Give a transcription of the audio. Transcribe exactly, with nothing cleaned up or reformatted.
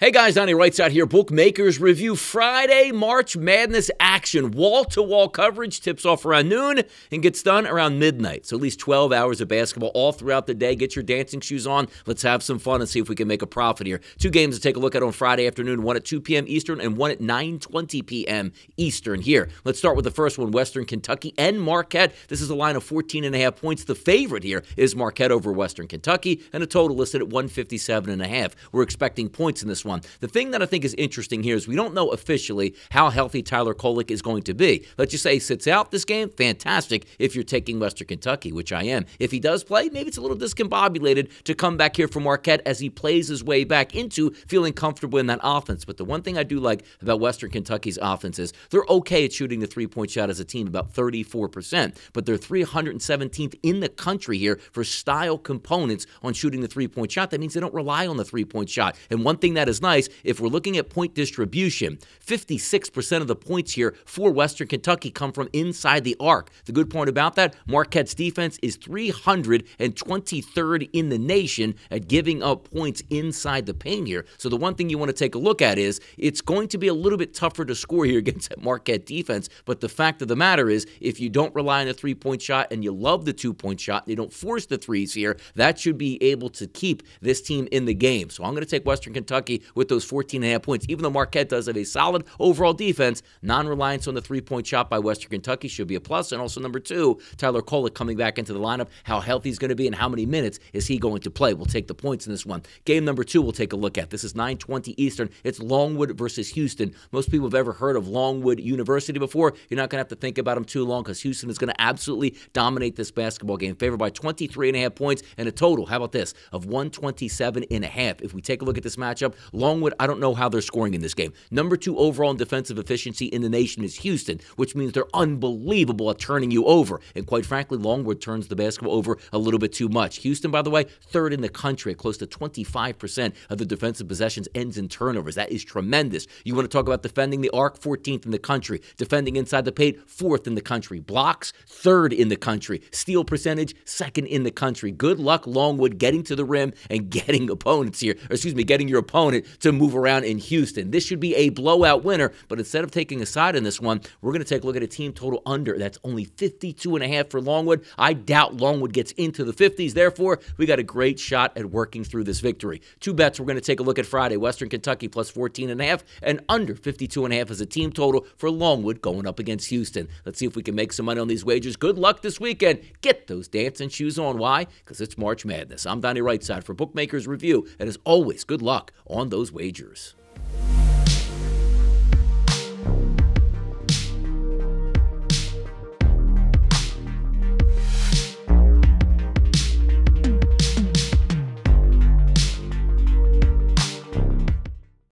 Hey guys, Donnie RightSide here, Bookmakers Review. Friday, March Madness action. Wall-to-wall coverage tips off around noon and gets done around midnight. So at least twelve hours of basketball all throughout the day. Get your dancing shoes on. Let's have some fun and see if we can make a profit here. Two games to take a look at on Friday afternoon, one at two p m Eastern and one at nine twenty p m Eastern here. Let's start with the first one, Western Kentucky and Marquette. This is a line of fourteen and a half points. The favorite here is Marquette over Western Kentucky and a total listed at one fifty-seven and a half. We're expecting points in this one. One. The thing that I think is interesting here is we don't know officially how healthy Tyler Kolick is going to be. Let's just say he sits out this game, fantastic if you're taking Western Kentucky, which I am. If he does play, maybe it's a little discombobulated to come back here for Marquette as he plays his way back into feeling comfortable in that offense. But the one thing I do like about Western Kentucky's offense is they're okay at shooting the three-point shot as a team, about thirty-four percent, but they're three hundred seventeenth in the country here for style components on shooting the three-point shot. That means they don't rely on the three-point shot. And one thing that is nice, if we're looking at point distribution, fifty-six percent of the points here for Western Kentucky come from inside the arc. The good point about that, Marquette's defense is three hundred twenty-third in the nation at giving up points inside the paint here. So the one thing you want to take a look at is it's going to be a little bit tougher to score here against that Marquette defense, but the fact of the matter is if you don't rely on a three-point shot and you love the two-point shot, and you don't force the threes here, that should be able to keep this team in the game. So I'm going to take Western Kentucky with those fourteen and a half points. Even though Marquette does have a solid overall defense, non-reliance on the three-point shot by Western Kentucky should be a plus. And also, number two, Tyler Kolick coming back into the lineup, how healthy he's going to be and how many minutes is he going to play. We'll take the points in this one. Game number two we'll take a look at. This is nine twenty Eastern. It's Longwood versus Houston. Most people have ever heard of Longwood University before. You're not going to have to think about them too long because Houston is going to absolutely dominate this basketball game. Favored by twenty-three and a half points and a total, how about this, of one twenty-seven and a half. If we take a look at this matchup, Longwood, I don't know how they're scoring in this game. Number two overall in defensive efficiency in the nation is Houston, which means they're unbelievable at turning you over. And quite frankly, Longwood turns the basketball over a little bit too much. Houston, by the way, third in the country. Close to twenty-five percent of the defensive possessions ends in turnovers. That is tremendous. You want to talk about defending the arc, fourteenth in the country. Defending inside the paint, fourth in the country. Blocks, third in the country. Steal percentage, second in the country. Good luck, Longwood, getting to the rim and getting opponents here. Or excuse me, getting your opponent to move around in Houston. This should be a blowout winner, but instead of taking a side in this one, we're going to take a look at a team total under. That's only fifty-two and a half for Longwood. I doubt Longwood gets into the fifties. Therefore, we got a great shot at working through this victory. Two bets we're going to take a look at Friday. Western Kentucky plus fourteen and a half and under fifty-two and a half as a team total for Longwood going up against Houston. Let's see if we can make some money on these wagers. Good luck this weekend. Get those dancing shoes on. Why? Because it's March Madness. I'm Donnie RightSide for Bookmakers Review, and as always, good luck on those wagers.